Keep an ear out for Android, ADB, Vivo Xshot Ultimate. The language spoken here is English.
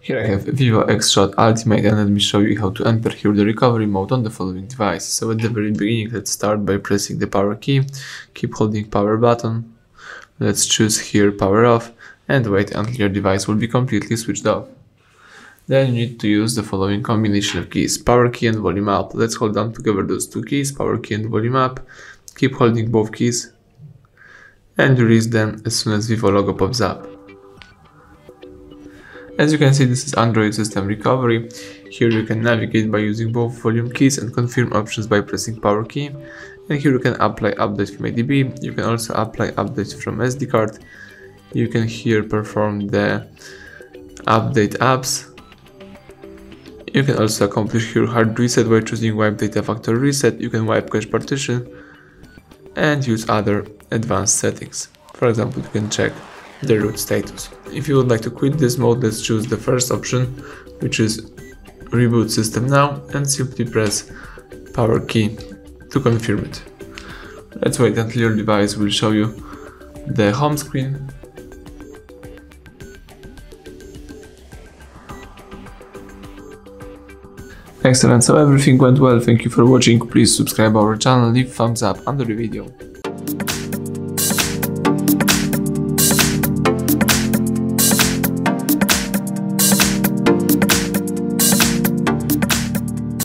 Here I have Vivo Xshot Ultimate, and let me show you how to enter here the recovery mode on the following device. So at the very beginning, let's start by pressing the power key, keep holding power button, let's choose here power off, and wait until your device will be completely switched off. Then you need to use the following combination of keys, power key and volume up. Let's hold down together those two keys, power key and volume up, keep holding both keys, and release them as soon as Vivo logo pops up. As you can see, this is Android system recovery. Here you can navigate by using both volume keys and confirm options by pressing power key. And here you can apply update from ADB, you can also apply update from SD card. You can here perform the update apps. You can also accomplish here hard reset by choosing wipe data factory reset, you can wipe cache partition and use other advanced settings. For example, you can check the root status. If you would like to quit this mode, let's choose the first option, which is reboot system now, and simply press power key to confirm it. Let's wait until your device will show you the home screen. Excellent, so everything went well. Thank you for watching. Please subscribe our channel, leave thumbs up under the video.